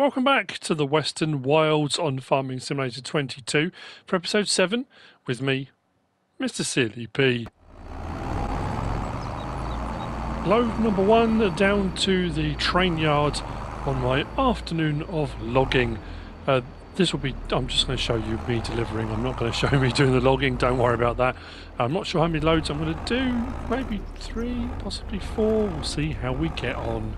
Welcome back to the Western Wilds on Farming Simulator 22 for episode 7 with me, Mr. Sealyp. Load number 1 down to the train yard on my afternoon of logging. This will be, I'm just going to show you me delivering. I'm not going to show me doing the logging, don't worry about that. I'm not sure how many loads I'm going to do, maybe 3, possibly 4, we'll see how we get on.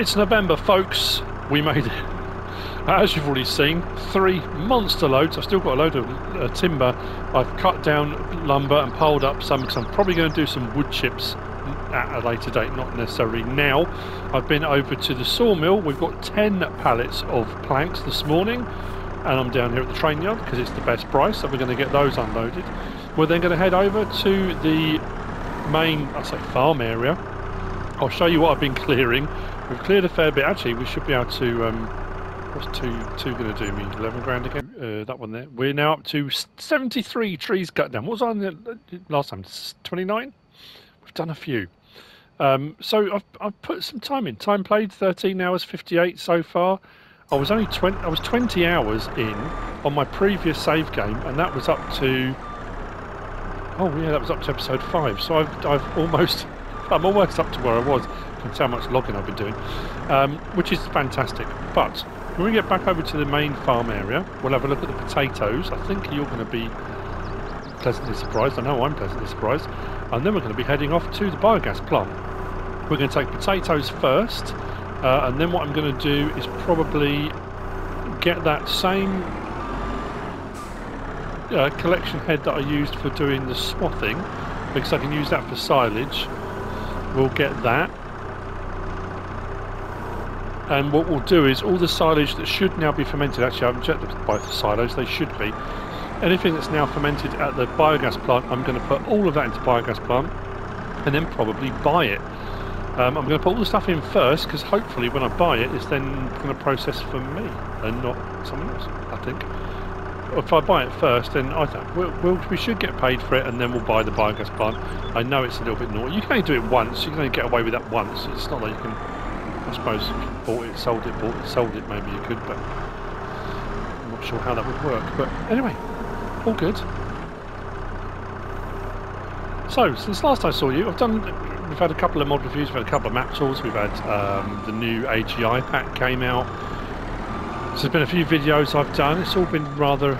It's November, folks. We made it. As you've already seen, 3 monster loads. I've still got a load of timber. I've cut down lumber and piled up some because I'm probably going to do some wood chips at a later date, not necessarily now. I've been over to the sawmill. We've got 10 pallets of planks this morning, and I'm down here at the train yard because it's the best price, so we're going to get those unloaded. We're then going to head over to the main, I say, farm area. I'll show you what I've been clearing. We've cleared a fair bit. Actually, we should be able to, what's two going to do me? 11 grand again? That one there. We're now up to 73 trees cut down. What was I on the last time? 29? We've done a few. So I've put some time in. Time played, 13 hours, 58 so far. I was only 20 hours in on my previous save game, and that was up to, oh yeah, that was up to episode 5. So I'm almost up to where I was. That's how much logging I've been doing, which is fantastic. But when we get back over to the main farm area, we'll have a look at the potatoes. I think you're going to be pleasantly surprised. I know I'm pleasantly surprised. And then we're going to be heading off to the biogas plant. We're going to take potatoes first, and then what I'm going to do is probably get that same collection head that I used for doing the swathing, because I can use that for silage. We'll get that. And what we'll do is all the silage that should now be fermented, actually I haven't checked both the silos, they should be. Anything that's now fermented at the biogas plant, I'm going to put all of that into biogas plant and then probably buy it. I'm going to put all the stuff in first because hopefully when I buy it, it's then going to process for me and not someone else, I think. If I buy it first, then I think we should get paid for it, and then we'll buy the biogas plant. I know it's a little bit naughty. You can only do it once. You can only get away with that once. It's not like you can, I suppose, bought it, sold it, maybe you could, but I'm not sure how that would work. But anyway, all good. So, since last I saw you, we've had a couple of mod reviews, we've had a couple of map tools, we've had the new AGI pack came out. So there's been a few videos I've done, it's all been rather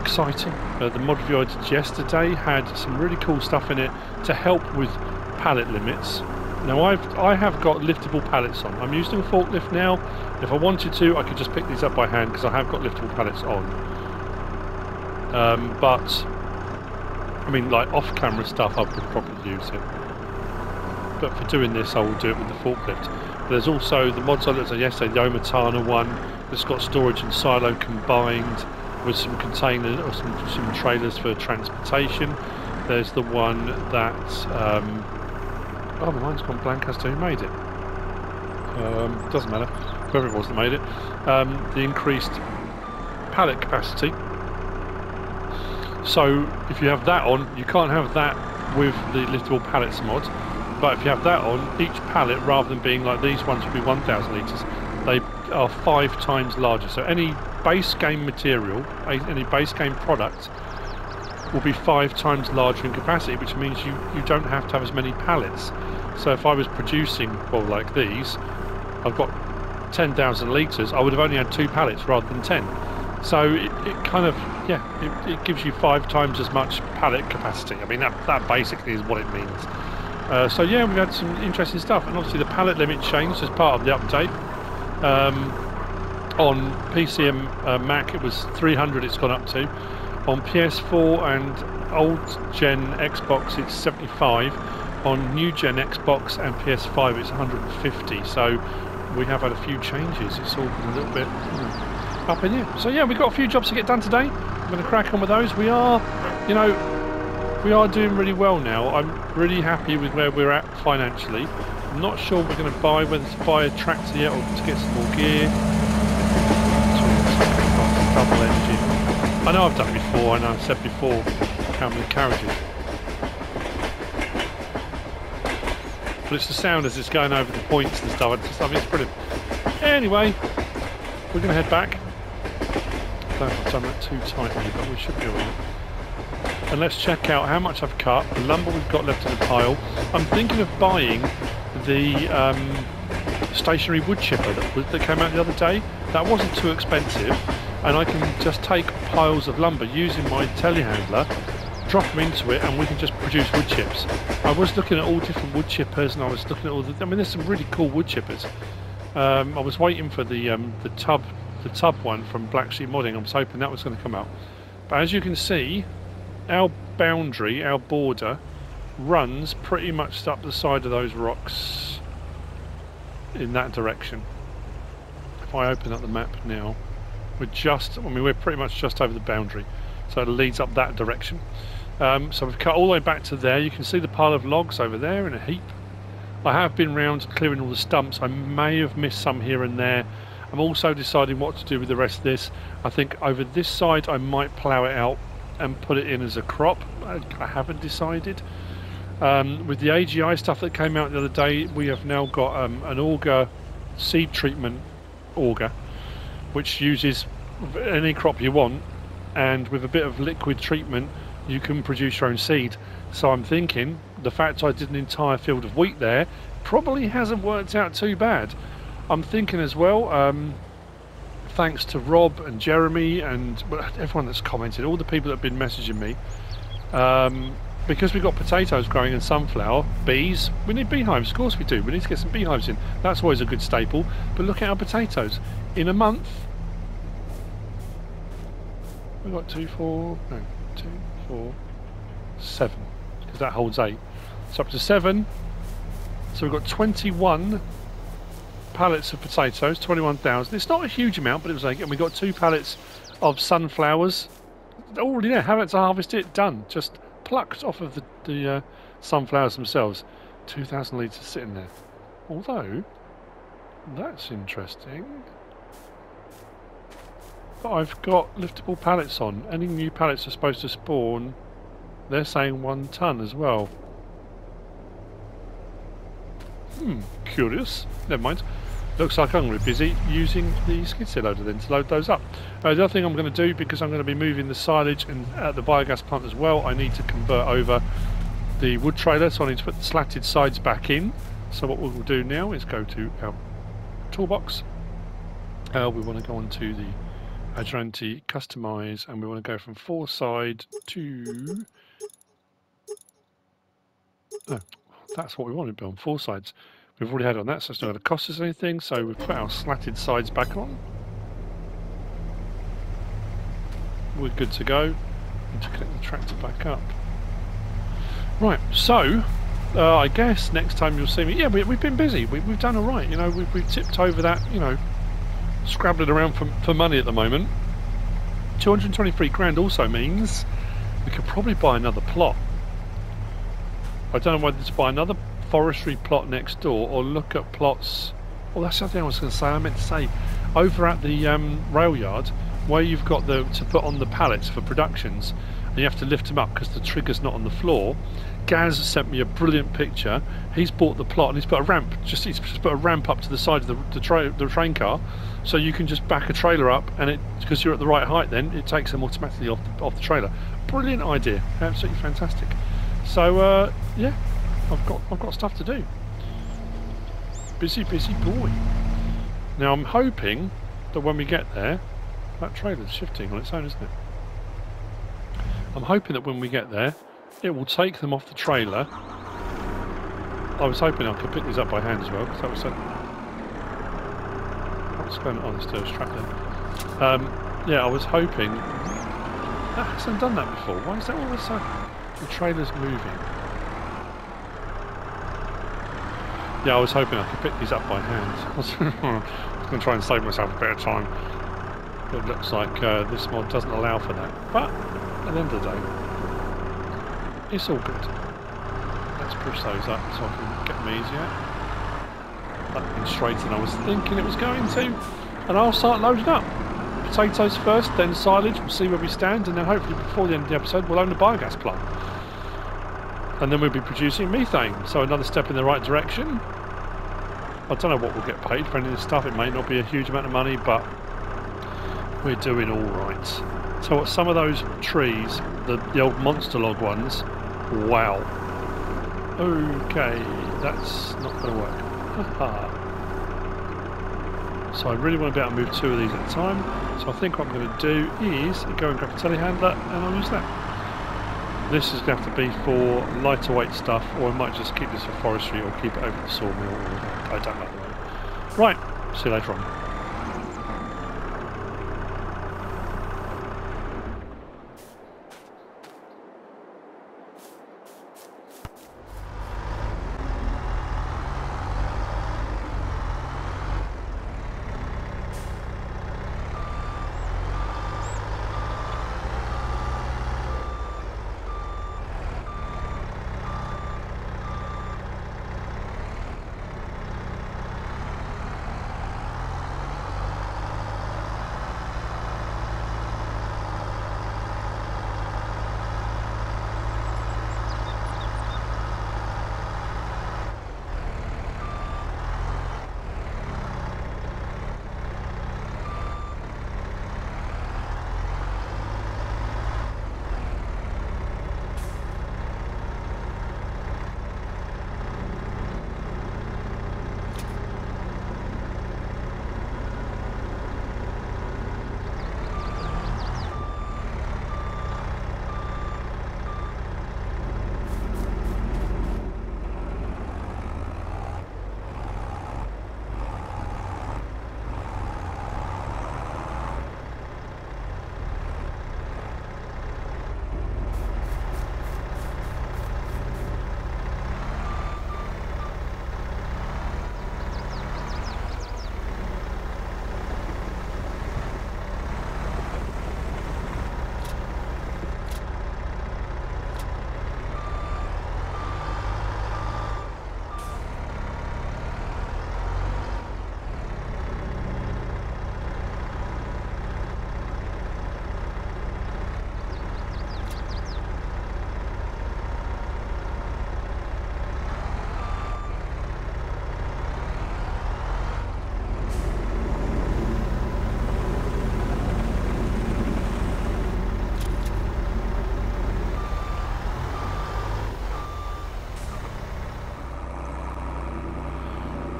exciting. The mod review I did yesterday had some really cool stuff in it to help with pallet limits. Now I have got liftable pallets on. I'm using a forklift now. If I wanted to, I could just pick these up by hand because I have got liftable pallets on. But I mean, like off-camera stuff, I could probably use it. But for doing this, I will do it with the forklift. There's also the mods I looked at yesterday, the Oma Tana one. That's got storage and silo combined with some containers or some trailers for transportation. There's the one that. Oh, the line's gone blank as to who made it. Doesn't matter, whoever it was that made it. The increased pallet capacity. So if you have that on, you can't have that with the liftable pallets mod. But if you have that on, each pallet, rather than being like these ones would be 1,000 litres, they are 5 times larger. So any base game material, any base game product, will be 5 times larger in capacity, which means you don't have to have as many pallets. So if I was producing, well, like these, I've got 10,000 litres, I would have only had 2 pallets rather than 10. So it kind of, yeah, it gives you 5 times as much pallet capacity. I mean, that basically is what it means. So yeah, we've had some interesting stuff, and obviously the pallet limit changed as part of the update. On PCM Mac it was 300 it's gone up to. On PS4 and old-gen Xbox it's 75, on new-gen Xbox and PS5 it's 150, so we have had a few changes. It's all been a little bit up in here. So yeah, we've got a few jobs to get done today. I'm going to crack on with those. We are, you know, we are doing really well now. I'm really happy with where we're at financially. I'm not sure we're going to buy, whether to buy a tractor yet or to get some more gear. Double engine. I know I've done it before, and I've said before, camera carriages. But it's the sound as it's going over the points and stuff. It's just, I mean, it's brilliant. Anyway, we're going to head back. I don't know if I've done that too tightly, but we should be all right. And let's check out how much I've cut, the lumber we've got left in the pile. I'm thinking of buying the stationary wood chipper that came out the other day. That wasn't too expensive. And I can just take piles of lumber using my telehandler, drop them into it, and we can just produce wood chips. I was looking at all different wood chippers, and I was looking at all the... I mean, there's some really cool wood chippers. I was waiting for the tub one from Black Sheep Modding. I was hoping that was going to come out. But as you can see, our boundary, our border, runs pretty much up the side of those rocks in that direction. If I open up the map now... We're just, I mean, we're pretty much just over the boundary, so it leads up that direction. So we've cut all the way back to there. You can see the pile of logs over there in a heap. I have been round clearing all the stumps. I may have missed some here and there. I'm also deciding what to do with the rest of this. I think over this side I might plough it out and put it in as a crop. I haven't decided. With the AGI stuff that came out the other day, we have now got an auger, seed treatment auger, which uses any crop you want, and with a bit of liquid treatment you can produce your own seed. So I'm thinking the fact I did an entire field of wheat there probably hasn't worked out too bad. I'm thinking as well, thanks to Rob and Jeremy and everyone that's commented, all the people that have been messaging me, because we've got potatoes growing and sunflower, bees, we need beehives, of course we do, we need to get some beehives in, that's always a good staple. But look at our potatoes, in a month we've got 2, 4, 7, because that holds 8, so up to 7, so we've got 21 pallets of potatoes, 21,000, it's not a huge amount, but it was like, and we got 2 pallets of sunflowers, already there, haven't to harvest it, done, just plucked off of the sunflowers themselves. 2,000 litres sitting there. Although, that's interesting. But I've got liftable pallets on. Any new pallets are supposed to spawn. They're saying 1 ton as well. Curious. Never mind. Looks like I'm going to be busy using the skid steer loader then to load those up. The other thing I'm going to do, because I'm going to be moving the silage and the biogas plant as well, I need to convert over the wood trailer, so I need to put the slatted sides back in. So what we'll do now is go to our toolbox. We want to go on to the Adranti Customise, and we want to go from 4 side to... Oh, That's what we wanted, but on four sides. We've already had it on that, so it's not going to cost us anything, so we've put our slatted sides back on. We're good to go. Need to connect the tractor back up. Right, so I guess next time you'll see me. Yeah, we've been busy. We've done all right. You know, we've tipped over that. You know, scrabbling around for money at the moment. 223 grand also means we could probably buy another plot. I don't know whether to buy another forestry plot next door or look at plots. Oh, that's something I was going to say. I meant to say over at the rail yard, where you've got to put on the pallets for productions, and you have to lift them up because the trigger's not on the floor. Gaz sent me a brilliant picture. He's bought the plot and he's put a ramp. He's just put a ramp up to the side of the train car, so you can just back a trailer up, and it, because you're at the right height, then it takes them automatically off the trailer. Brilliant idea, absolutely fantastic. So yeah, I've got stuff to do. Busy boy. Now I'm hoping that when we get there. That trailer's shifting on its own, isn't it? I'm hoping that when we get there, it will take them off the trailer. I was hoping I could pick these up by hand as well, because that was what's going on? This still strapped in. Yeah, I was hoping. That hasn't done that before. Why is that all of a sudden? The trailer's moving. Yeah, I was hoping I could pick these up by hand. I was going to try and save myself a bit of time. It looks like this mod doesn't allow for that, but at the end of the day, it's all good. Let's push those up so I can get them easier. That went straighter than I was thinking it was going to, and I'll start loading up. Potatoes first, then silage, we'll see where we stand, and then hopefully before the end of the episode we'll own a biogas plant. And then we'll be producing methane, so another step in the right direction. I don't know what we'll get paid for any of this stuff, it may not be a huge amount of money, but we're doing all right. So what, some of those trees, the old monster log ones, wow. Okay, that's not going to work. So I really want to be able to move two of these at a time. So I think what I'm going to do is go and grab a telehandler and I'll use that. This is going to have to be for lighter weight stuff, or I might just keep this for forestry or keep it over the sawmill. I don't know at the moment. Right, see you later on.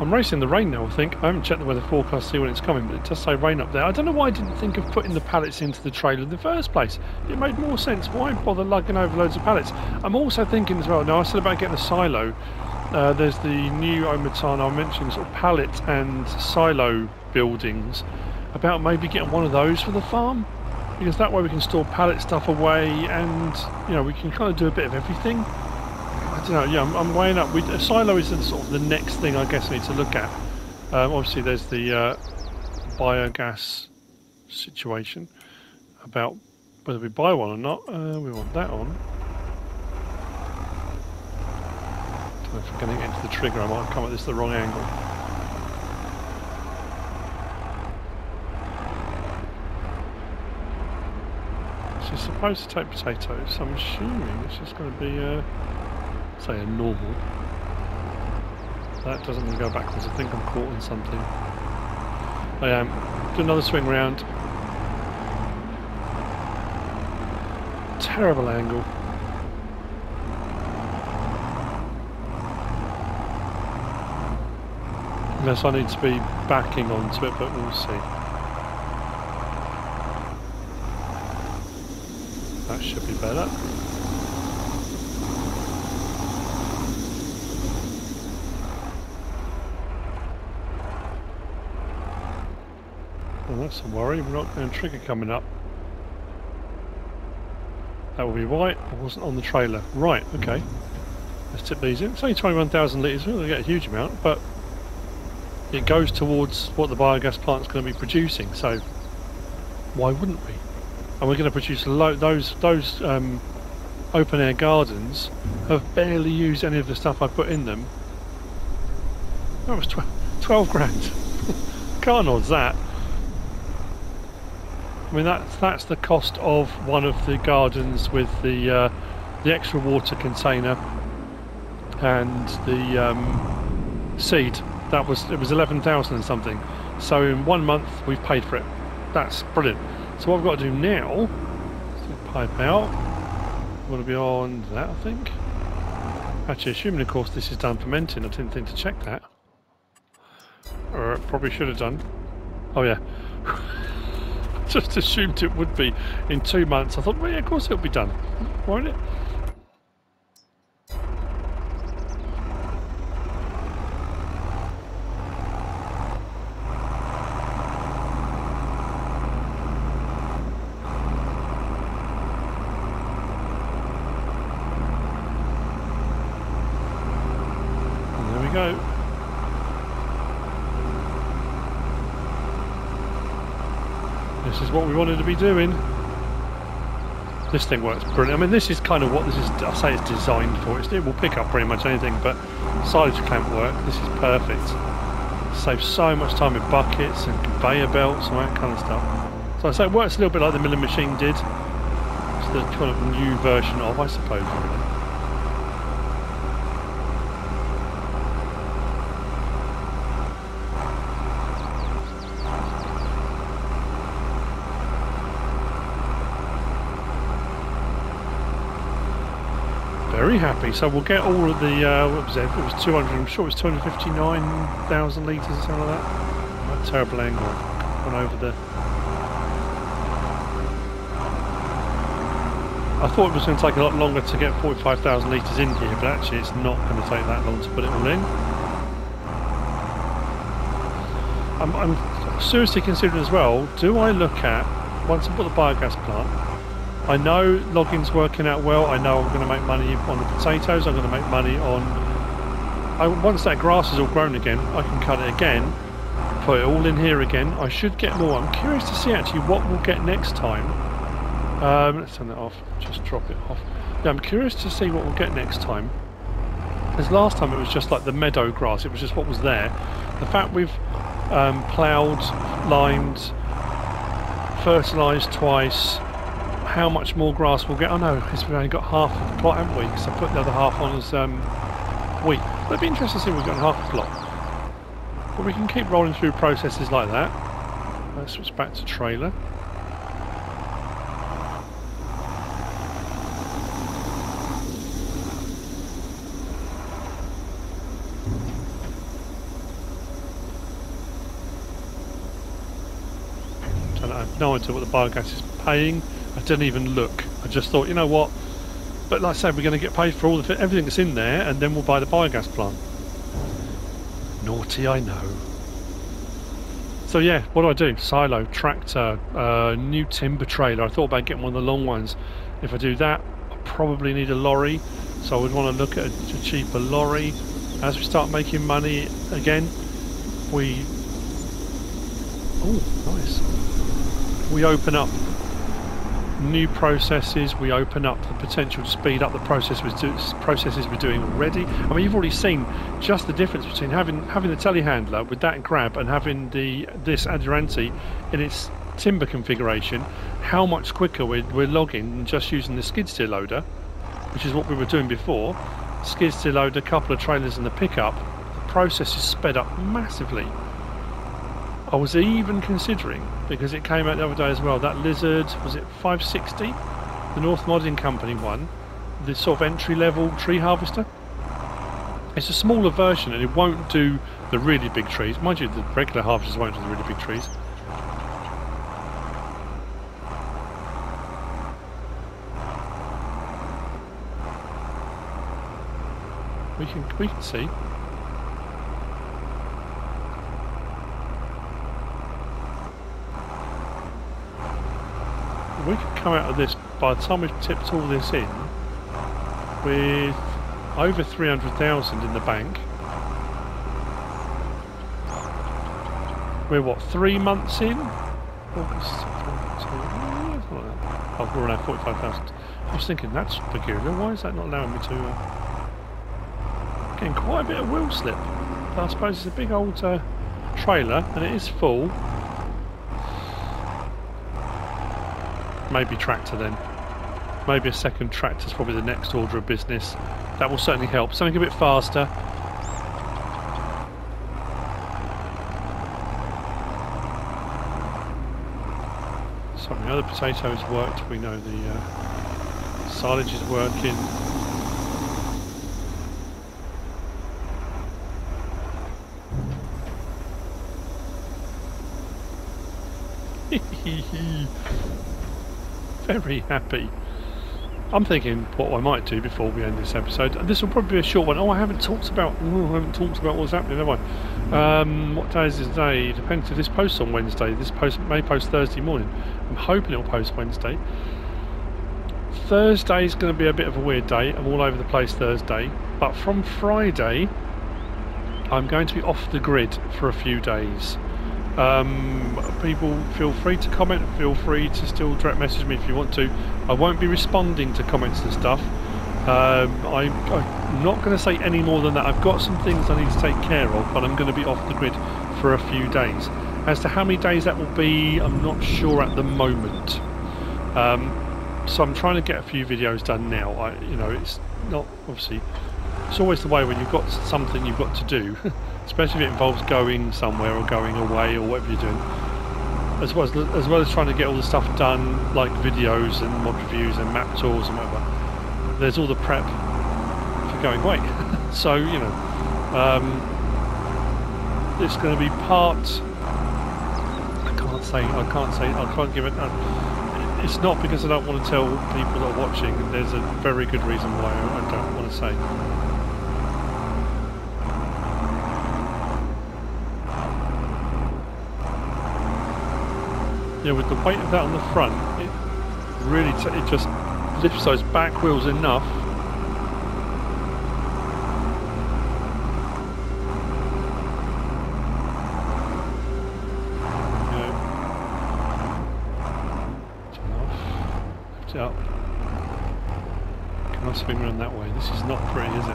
I'm racing the rain now, I think. I haven't checked the weather forecast to see when it's coming, but it does say rain up there. I don't know why I didn't think of putting the pallets into the trailer in the first place. It made more sense. Why bother lugging over loads of pallets? I'm also thinking as well, now I said about getting a silo. There's the new Oma Tana I mentioned, sort of pallet and silo buildings. About maybe getting one of those for the farm, because that way we can store pallet stuff away, and you know, we can kind of do a bit of everything. I don't know. Yeah, I'm weighing up. A silo is sort of the next thing I guess I need to look at. Obviously, there's the biogas situation about whether we buy one or not. We want that on. Don't know if I'm going to get into the trigger, I might have come at this at the wrong angle. She's supposed to take potatoes, so I'm assuming it's just going to be, say, a normal. That doesn't want to go backwards. I think I'm caught in something. I am. Do another swing round. Terrible angle. Unless I need to be backing onto it, but we'll see. That should be better. Well, that's a worry. We're not going to trigger coming up. That will be right. I wasn't on the trailer. Right, okay. Let's tip these in. It's only 21,000 litres. We're going to get a huge amount, but it goes towards what the biogas plant's going to be producing, so why wouldn't we? And we're going to produce those open-air gardens have barely used any of the stuff I put in them. That was 12 grand. Can't odds that. I mean, that's the cost of one of the gardens with the extra water container and the seed. That was, it was 11,000 and something. So in 1 month we've paid for it. That's brilliant. So what I've got to do now is pipe out. I want to be on that, I think. Actually, assuming of course this is done fermenting. I didn't think to check that. Or probably should have done. Oh yeah. Just assumed it would be in 2 months. I thought, well, yeah, of course it'll be done, won't it? And there we go. This is what we wanted to be doing. This thing works brilliant. I mean, this is kind of what this is, I say it's designed for. It will pick up pretty much anything, but silage clamp work, this is perfect. Saves so much time in buckets and conveyor belts and that kind of stuff. So I say it works a little bit like the milling machine did. It's the kind of new version of, I suppose, really. Happy, so we'll get all of the what was it? It was 200. I'm sure it's 259,000 litres or something like that. What a terrible angle. Gone over the. I thought it was going to take a lot longer to get 45,000 litres in here, but actually it's not going to take that long to put it all in. I'm seriously considering as well. Do I look at once I put the biogas plant? I know logging's working out well, I know I'm going to make money on the potatoes, I'm going to make money on... once that grass is all grown again, I can cut it again, put it all in here again. I should get more. I'm curious to see actually what we'll get next time. Let's turn that off, just drop it off. Yeah, I'm curious to see what we'll get next time. Because last time it was just like the meadow grass, it was just what was there. The fact we've ploughed, limed, fertilised twice... How much more grass we'll get? Oh no, we've only got half of the plot, haven't we? Because I put the other half on as wheat. It'd be interesting to see if we've got half the plot. But we can keep rolling through processes like that. Let's switch back to trailer. I have no idea what the biogas is paying. I didn't even look. I just thought, you know what? But like I said, we're going to get paid for all everything that's in there, and then we'll buy the biogas plant. Naughty, I know. So yeah, what do? Silo, tractor, new timber trailer. I thought about getting one of the long ones. If I do that, I probably need a lorry. So I would want to look at a cheaper lorry. As we start making money again, we... Oh, nice. We open up new processes, we open up the potential to speed up the processes we're doing already. I mean, you've already seen just the difference between having the telehandler with that grab and having this Adirante in its timber configuration, how much quicker we're logging than just using the skid steer loader, which is what we were doing before. Skid steer loader, a couple of trailers and the pickup, the process is sped up massively. I was even considering, because it came out the other day as well, that Lizard, was it 560? The North Modding Company one, this sort of entry-level tree harvester. It's a smaller version and it won't do the really big trees. Mind you, the regular harvesters won't do the really big trees. We can see. We could come out of this, by the time we've tipped all this in, with over 300,000 in the bank. We're what, 3 months in? August, oh, we're around 45,000. I was thinking, that's peculiar, why is that not allowing me to... getting quite a bit of wheel slip. But I suppose it's a big old trailer, and it is full. Maybe tractor then. Maybe a second tractor is probably the next order of business. That will certainly help. Something a bit faster. Sorry, the other potatoes worked. We know the silage is working. Very happy. I'm thinking what I might do before we end this episode. This will probably be a short one. Oh, I haven't talked about what's happening, have I? What day is today? Depends if this posts on Wednesday. This post may post Thursday morning. I'm hoping it'll post Wednesday. Thursday's going to be a bit of a weird day. I'm all over the place Thursday. But from Friday, I'm going to be off the grid for a few days. People feel free to comment, feel free to still direct message me if you want to. I won't be responding to comments and stuff. I'm not going to say any more than that. I've got some things I need to take care of, but I'm going to be off the grid for a few days. As to how many days that will be, I'm not sure at the moment. So I'm trying to get a few videos done now. You know, it's not obviously. It's always the way when you've got something you've got to do, especially if it involves going somewhere or going away or whatever you're doing. As well as trying to get all the stuff done, like videos and mod reviews and map tours and whatever, there's all the prep for going away. So, you know, it's going to be part... I can't give it... It's not because I don't want to tell people that are watching. There's a very good reason why I don't want to say. Yeah, with the weight of that on the front, it really it just lifts those back wheels enough. Yeah. Lift it up. Can I swing around that way? This is not pretty, is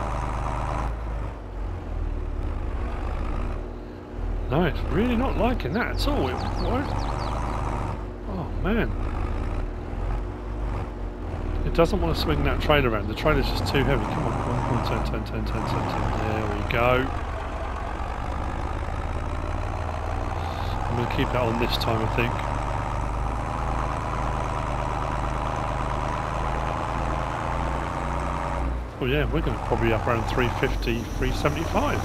it? No, it's really not liking that at all. It won't. Man, it doesn't want to swing that trailer around. The trailer's just too heavy. Come on, come on, turn. There we go. I'm going to keep that on this time, I think. Oh yeah, we're going to probably up around 350, 375.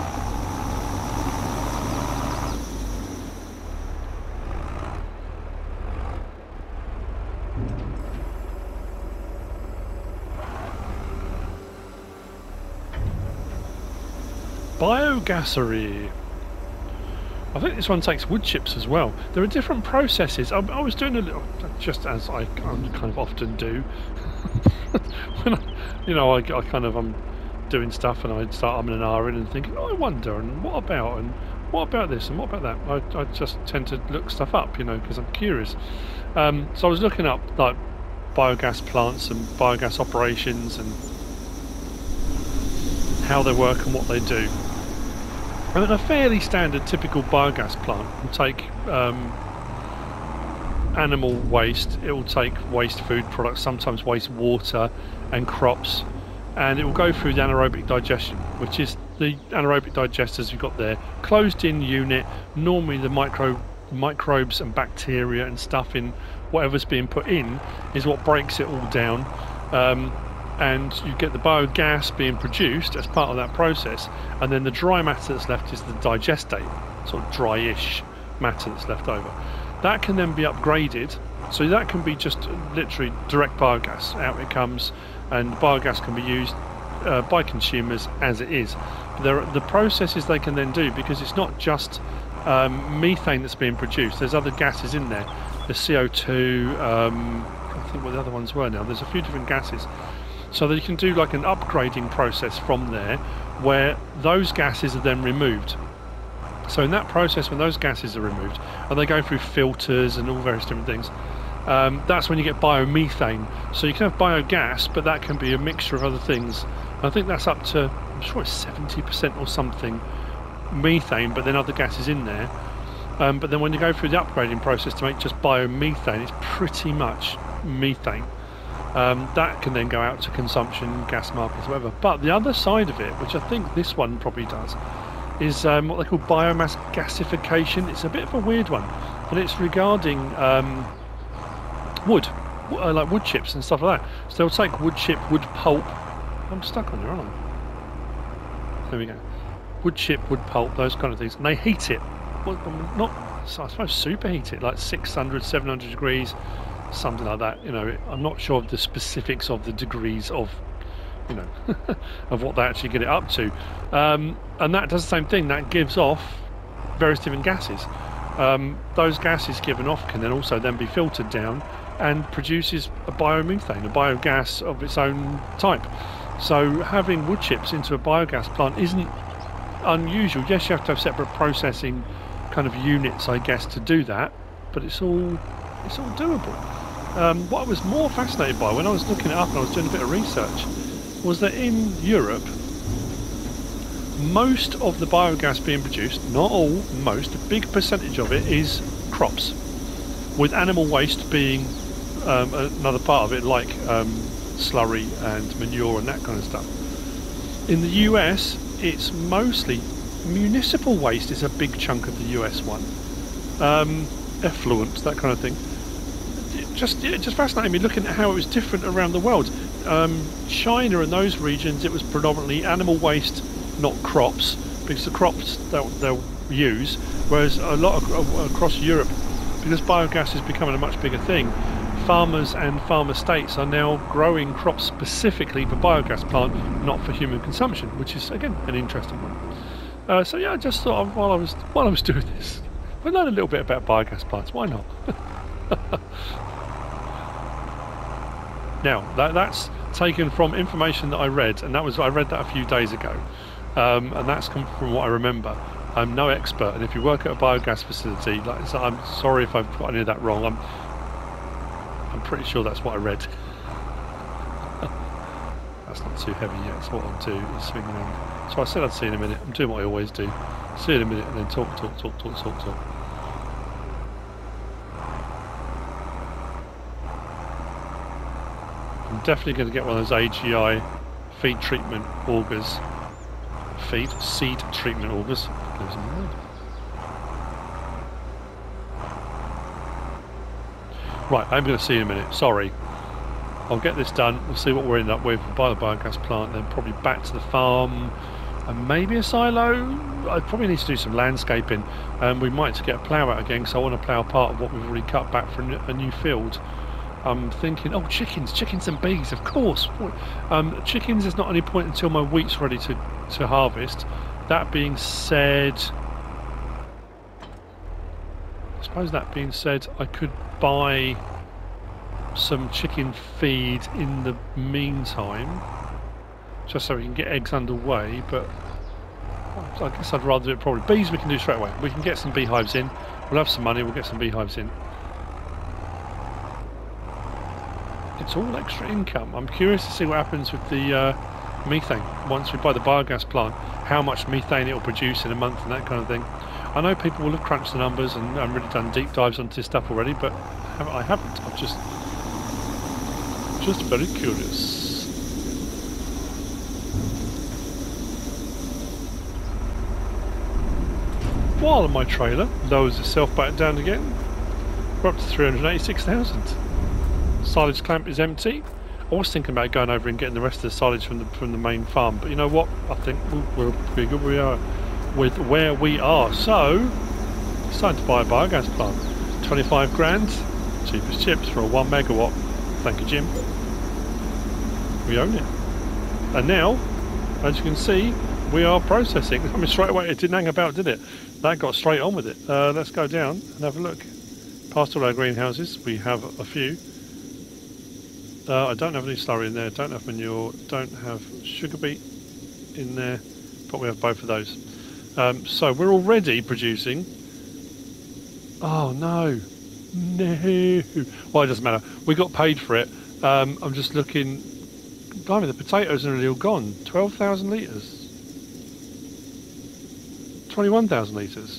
Biogassery. I think this one takes wood chips as well. There are different processes. I was doing a little, just as I kind of often do, when I kind of I'm doing stuff and I start umming and ahhing and thinking, oh, I wonder, and what about this, and what about that. I just tend to look stuff up, you know, because I'm curious. So I was looking up like biogas plants and biogas operations and how they work and what they do. I mean, a fairly standard typical biogas plant will take animal waste, it will take waste food products, sometimes waste water and crops, and it will go through the anaerobic digestion, which is the anaerobic digesters you've got there, closed in unit, normally the microbes and bacteria and stuff in whatever's being put in is what breaks it all down, and you get the biogas being produced as part of that process, and then the dry matter that's left is the digestate, sort of dryish matter that's left over. That can then be upgraded, so that can be just literally direct biogas, out it comes, and biogas can be used by consumers as it is. But there are the processes they can then do, because it's not just methane that's being produced, there's other gases in there, the CO2, I think what the other ones were now, there's a few different gases. So that you can do like an upgrading process from there where those gases are then removed. So in that process, when those gases are removed and they go through filters and all various different things, that's when you get biomethane. So you can have biogas, but that can be a mixture of other things. I think that's up to, I'm sure it's 70% or something methane, but then other gases in there. But then when you go through the upgrading process to make just biomethane, it's pretty much methane. That can then go out to consumption, gas markets, whatever. But the other side of it, which I think this one probably does, is what they call biomass gasification. It's a bit of a weird one, but it's regarding wood, like wood chips and stuff like that. So they'll take wood chip, wood pulp. I'm stuck on there, aren't I? There we go. Wood chip, wood pulp, those kind of things. And they heat it. Well, not, I suppose, superheat it, like 600, 700 degrees. Something like that, you know. I'm not sure of the specifics of the degrees of, you know, of what they actually get it up to, and that does the same thing. That gives off various different gases. Those gases given off can then also then be filtered down and produces a biomethane, a biogas of its own type. So having wood chips into a biogas plant isn't unusual. Yes, you have to have separate processing kind of units, I guess, to do that, but it's all doable. What I was more fascinated by when I was looking it up and I was doing a bit of research was that in Europe, most of the biogas being produced, not all, most, a big percentage of it is crops, with animal waste being another part of it, like slurry and manure and that kind of stuff. In the US, it's mostly municipal waste is a big chunk of the US one. Effluent, that kind of thing. It just fascinated me looking at how it was different around the world. China and those regions, it was predominantly animal waste, not crops, because the crops they'll use, whereas a lot of, across Europe, because biogas is becoming a much bigger thing, farmers and farm estates are now growing crops specifically for biogas plant, not for human consumption, which is again an interesting one. So yeah, I just thought of, while I was doing this, I learned a little bit about biogas plants, why not? Now, that's taken from information that I read, and I read that a few days ago, and that's come from what I remember. I'm no expert, and if you work at a biogas facility, so I'm sorry if I've got any of that wrong, I'm pretty sure that's what I read. That's not too heavy yet, so what I'll do is swing around. So I said I'd see you in a minute, I'm doing what I always do. See you in a minute and then talk. I'm definitely going to get one of those AGI feed treatment augers. Seed treatment augers. Right, I'm going to see you in a minute, sorry. I'll get this done, we'll see what we're ending up with. Buy the biogas plant, then probably back to the farm. And maybe a silo. I probably need to do some landscaping, and we might get a plough out again, so I want to plough part of what we've already cut back for a new field. I'm thinking, oh, chickens and bees, of course. Chickens is not any point until my wheat's ready to harvest. That being said, suppose that being said, I could buy some chicken feed in the meantime, just so we can get eggs underway, but I guess I'd rather do it probably. Bees we can do straight away. We can get some beehives in. We'll have some money, we'll get some beehives in. It's all extra income. I'm curious to see what happens with the methane. Once we buy the biogas plant, how much methane it'll produce in a month and that kind of thing. I know people will have crunched the numbers and I've really done deep dives onto this stuff already, but I haven't. I'm just very curious. While my trailer lowers itself back down again, we're up to 386,000. Silage clamp is empty. I was thinking about going over and getting the rest of the silage from the main farm, but you know what? I think we're pretty good with where we are. So it's time to buy a biogas plant. 25 grand, cheapest chips for a 1 megawatt. Thank you, Jim. We own it. And now, as you can see, we are processing. I mean, straight away, it didn't hang about, did it? That got straight on with it. Let's go down and have a look. Past all our greenhouses, we have a few. I don't have any slurry in there, don't have manure, don't have sugar beet in there, but we have both of those. So we're already producing. Oh no, no. Well, it doesn't matter. We got paid for it. I'm just looking. Blimey, the potatoes are really all gone. 12,000 litres. 21,000 litres.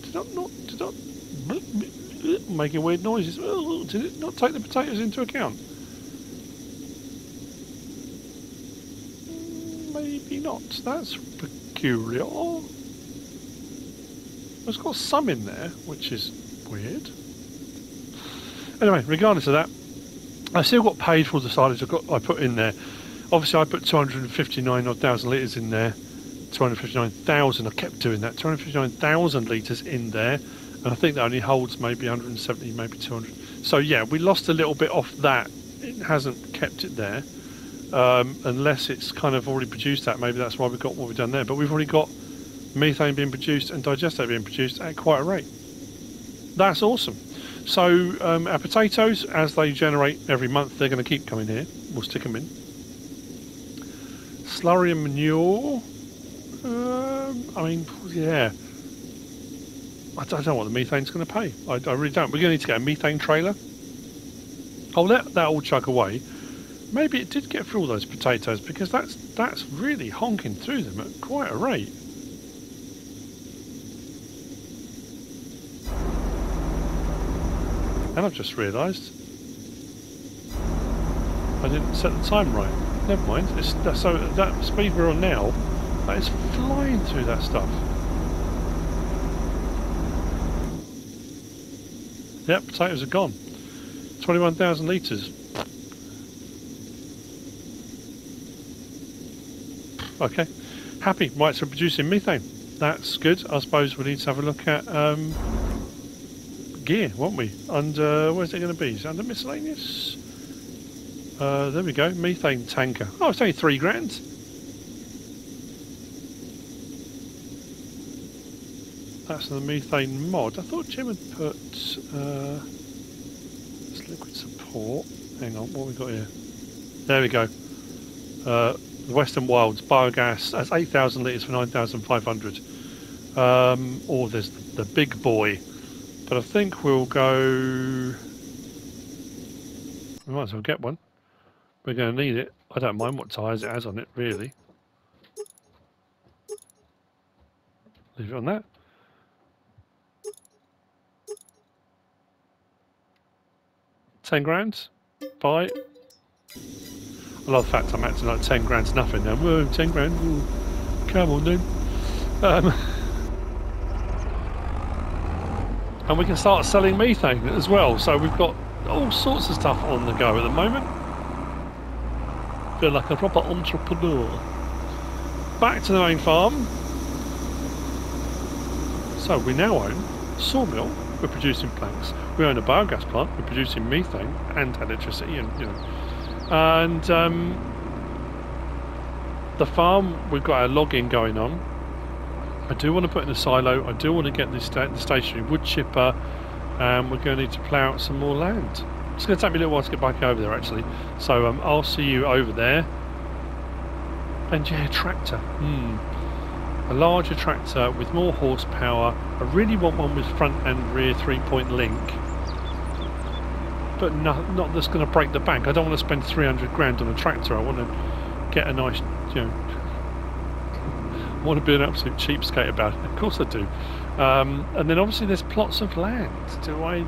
Did not making weird noises. Did it not take the potatoes into account? Maybe not. That's peculiar. It's got some in there, which is weird. Anyway, regardless of that, I still got paid for the silage I put in there. Obviously, I put 259,000 litres in there. 259,000, I kept doing that, 259,000 litres in there, and I think that only holds maybe 170, maybe 200. So yeah, we lost a little bit off that. It hasn't kept it there, unless it's kind of already produced that. Maybe that's why we got what we've done there, but we've already got methane being produced and digestate being produced at quite a rate. That's awesome. So our potatoes, as they generate every month, they're going to keep coming here. We'll stick them in. Slurry and manure. I mean, yeah. I don't know what the methane's going to pay. I really don't. We're going to need to get a methane trailer. I'll let that all chug away. Maybe it did get through all those potatoes, because that's really honking through them at quite a rate. And I've just realised I didn't set the time right. Never mind. So that speed we're on now, that is flying through that stuff. Yep, potatoes are gone. 21,000 litres. Okay. Happy. Right, so producing methane. That's good. I suppose we need to have a look at gear, won't we? Under, where's it going to be? Is it under miscellaneous? There we go. Methane tanker. Oh, it's only 3 grand. That's the methane mod. I thought Jim had put this liquid support. Hang on, what have we got here? There we go. The Western Wilds biogas. That's 8,000 litres for 9,500. Or there's the big boy. But I think we'll go. We might as well get one. We're going to need it. I don't mind what tyres it has on it, really. Leave it on that. £10 grand, buy. I love the fact I'm acting like 10 grand's nothing now. Whoa, 10 grand, ooh. Come on then. And we can start selling methane as well, so we've got all sorts of stuff on the go at the moment. Feel like a proper entrepreneur. Back to the main farm. So we now own sawmill. We're producing planks. We own a biogas plant. We're producing methane and electricity, and you know, and the farm. We've got our logging going on. I do want to put in a silo. I do want to get this the stationary wood chipper, and we're going to need to plough out some more land. It's going to take me a little while to get back over there, actually. So I'll see you over there. And yeah, tractor. A larger tractor with more horsepower. I really want one with front and rear 3-point link. But not that's going to break the bank. I don't want to spend 300 grand on a tractor. I want to get a nice, you know... I want to be an absolute cheapskate about it. Of course I do. And then obviously there's plots of land. Do I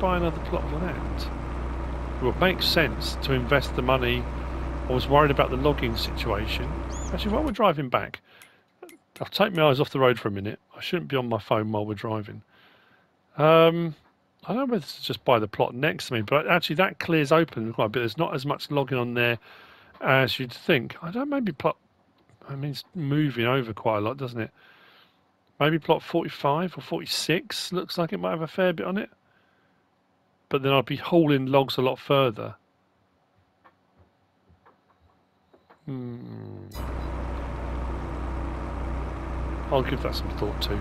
buy another plot of land? Well, it makes sense to invest the money. I was worried about the logging situation. Actually, while we're driving back, I'll take my eyes off the road for a minute. I shouldn't be on my phone while we're driving. I don't know whether to just buy the plot next to me, but actually that clears open quite a bit. There's not as much logging on there as you'd think. I don't know, maybe plot... I mean, it's moving over quite a lot, doesn't it? Maybe plot 45 or 46 looks like it might have a fair bit on it. But then I'd be hauling logs a lot further. I'll give that some thought too.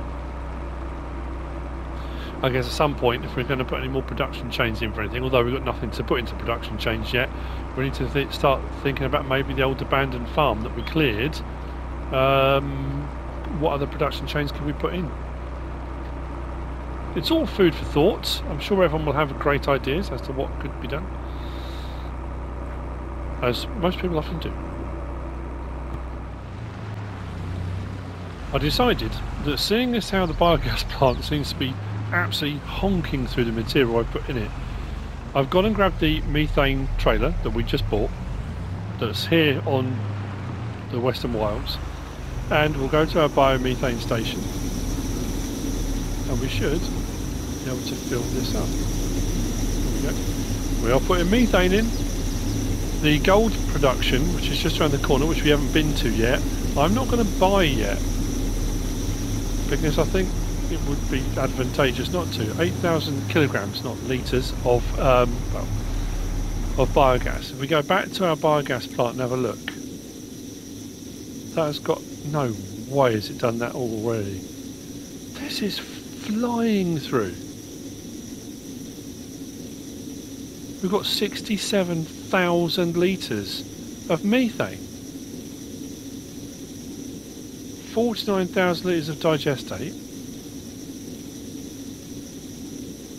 I guess at some point, if we're going to put any more production chains in for anything, although we've got nothing to put into production chains yet, we need to start thinking about maybe the old abandoned farm that we cleared. What other production chains can we put in? It's all food for thought. I'm sure everyone will have great ideas as to what could be done, as most people often do. I decided that, seeing as how the biogas plant seems to be absolutely honking through the material I put in it, I've gone and grabbed the methane trailer that we just bought, that's here on the Western Wilds, and we'll go to our biomethane station and we should be able to fill this up. There we go. We are putting methane in. The gold production, which is just around the corner, which we haven't been to yet, I'm not going to buy yet because I think it would be advantageous not to. 8,000 kilograms, not litres, of biogas. If we go back to our biogas plant and have a look, that has got... no way has it done that already. This is flying through. We've got 67,000 litres of methane. 49,000 litres of digestate.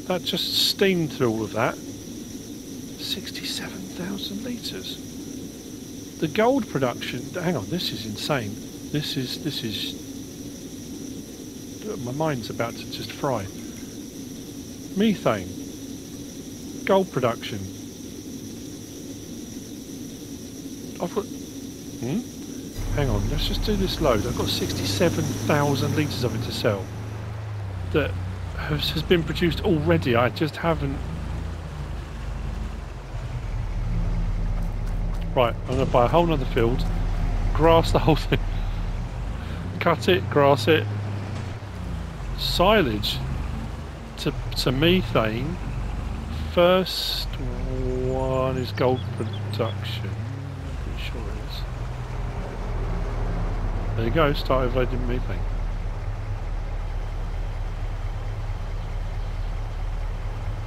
That just steamed through all of that. 67,000 litres. The gold production, hang on, this is insane. This is my mind's about to just fry. Methane. Gold production. I've got... Hang on, let's just do this load. I've got 67,000 litres of it to sell. That has been produced already. I just haven't... Right, I'm going to buy a whole nother field, grass the whole thing, cut it, grass it, silage to methane. First one is gold production, I'm pretty sure it is. There you go, start overloading methane.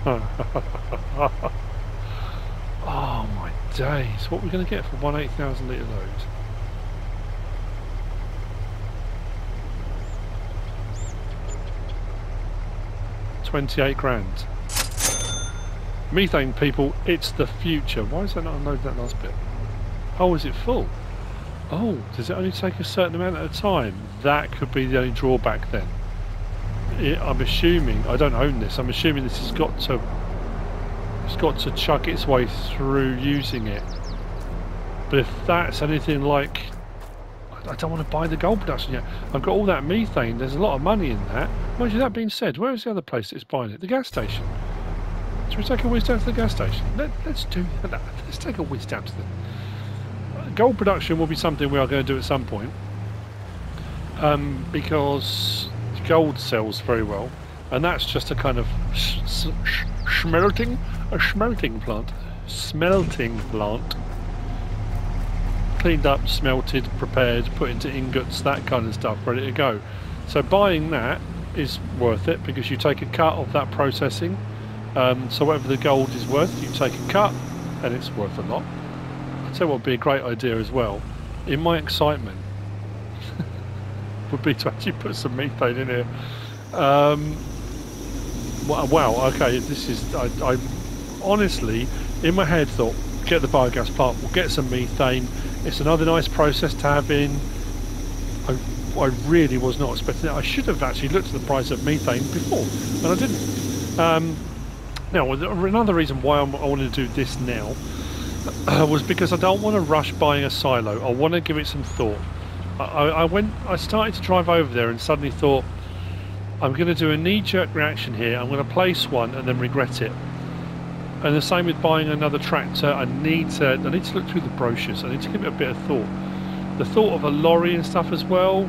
Oh my days, what are we going to get for 1 8,000 litre load? £28 grand. Methane, people, it's the future. Why is that not unloaded that last bit? Oh, is it full? Oh, does it only take a certain amount at a time? That could be the only drawback then. I'm assuming, I don't own this, I'm assuming this has got to, it's got to chug its way through using it. But if that's anything like, I don't want to buy the gold production yet. I've got all that methane, there's a lot of money in that. Mind you, that being said, where is the other place that's buying it? The gas station. Should we take a whiz down to the gas station? Let's do that. Let's take a whiz down to the... Gold production will be something we are going to do at some point. Because... gold sells very well, and that's just a kind of smelting plant, cleaned up, smelted, prepared, put into ingots, that kind of stuff, ready to go. So buying that is worth it because you take a cut of that processing. So whatever the gold is worth, you take a cut, and it's worth a lot. I'll tell you what would be a great idea as well, in my excitement, would be to actually put some methane in here. Wow, okay, this is... I honestly, in my head, thought, get the biogas plant, we'll get some methane. It's another nice process to have in. I really was not expecting it. I should have actually looked at the price of methane before, and I didn't. Now, another reason why I wanted to do this now was because I don't want to rush buying a silo. I want to give it some thought. I started to drive over there and suddenly thought, I'm going to do a knee-jerk reaction here. I'm going to place one and then regret it. And the same with buying another tractor. I need to look through the brochures. I need to give it a bit of thought. The thought of a lorry and stuff as well,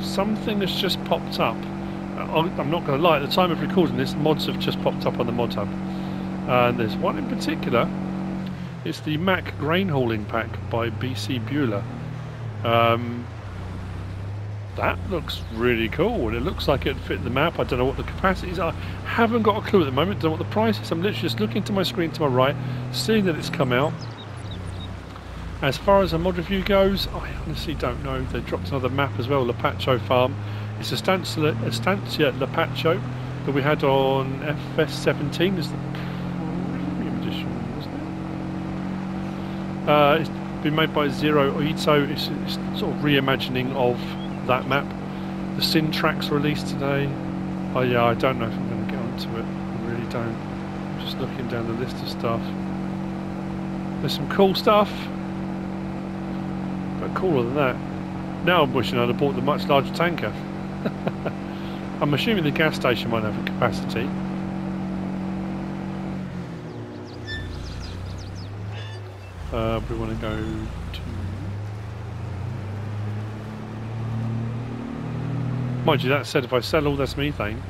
something has just popped up. I'm not going to lie, at the time of recording this, mods have just popped up on the mod hub. And there's one in particular. It's the Mack Grain Hauling Pack by BC Bueller. That looks really cool, and it looks like it'd fit the map. I don't know what the capacities are. I haven't got a clue at the moment. Don't know what the price is. I'm literally just looking to my screen to my right, seeing that it's come out. As far as a mod review goes, I honestly don't know. They dropped another map as well, Lepacho Farm. It's Estancia Lepacho that we had on FS17. Is the premium edition, wasn't it? It's been made by Zero Ito. It's sort of reimagining of that map. The Syn Trax released today. Oh yeah, I don't know if I'm going to get onto it. I really don't. I'm just looking down the list of stuff. There's some cool stuff. But cooler than that. Now I'm wishing I'd have bought the much larger tanker. I'm assuming the gas station won't have a capacity. We want to go to... Mind you, that said, if I sell all this methane,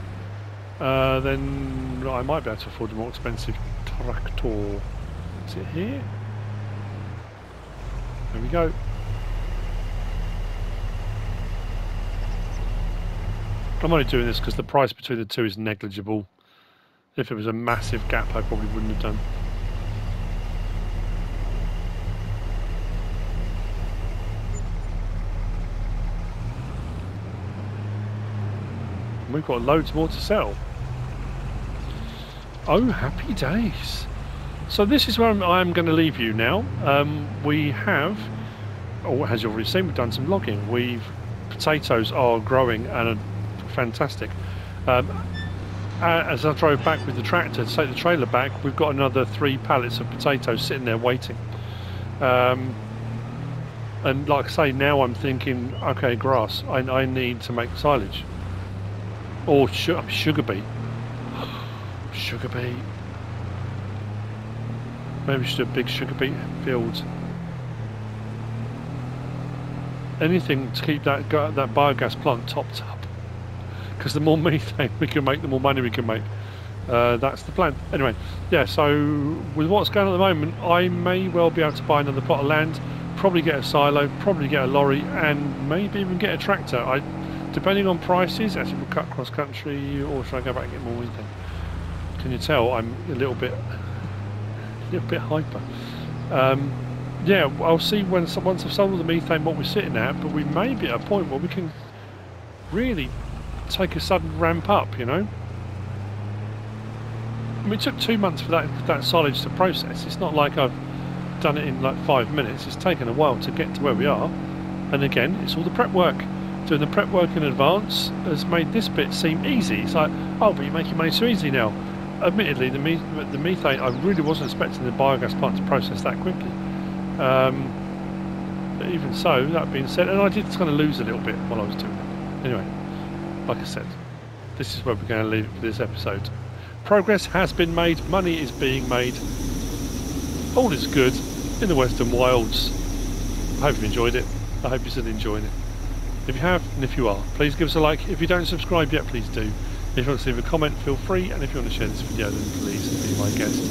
then I might be able to afford a more expensive tractor. Is it here? There we go. I'm only doing this because the price between the two is negligible. If it was a massive gap, I probably wouldn't have done. And we've got loads more to sell. Oh, happy days. So this is where I'm going to leave you now. We have, or as you've already seen, we've done some logging. Potatoes are growing and are fantastic. As I drove back with the tractor to take the trailer back, we've got another 3 pallets of potatoes sitting there waiting. And like I say, now I'm thinking, okay, grass, I need to make silage. Or sugar beet. Sugar beet. Maybe we should do a big sugar beet field. Anything to keep that biogas plant topped up. Because the more methane we can make, the more money we can make. That's the plan. Anyway, yeah, so with what's going on at the moment, I may well be able to buy another plot of land, probably get a silo, probably get a lorry, and maybe even get a tractor. Depending on prices, actually we'll cut cross-country, or should I go back and get more methane? Can you tell I'm a little bit hyper? Yeah, I'll see once I've sold all the methane what we're sitting at, but we may be at a point where we can really take a sudden ramp up, you know? I mean, it took 2 months for that silage to process. It's not like I've done it in like 5 minutes. It's taken a while to get to where we are. And again, it's all the prep work. Doing the prep work in advance has made this bit seem easy. It's like, oh, but you're making money so easy now. Admittedly, the methane, I really wasn't expecting the biogas plant to process that quickly. But even so, that being said, and I did kind of lose a little bit while I was doing it. Anyway, like I said, this is where we're going to leave it for this episode. Progress has been made, money is being made, all is good in the Western Wilds. I hope you've enjoyed it. I hope you're still enjoying it. If you have, and if you are, please give us a like. If you don't subscribe yet, please do. If you want to leave a comment, feel free, and if you want to share this video, then please be my guest.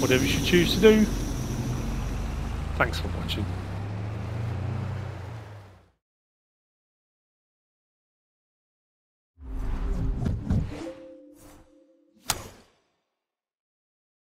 Whatever you should choose to do, thanks for watching.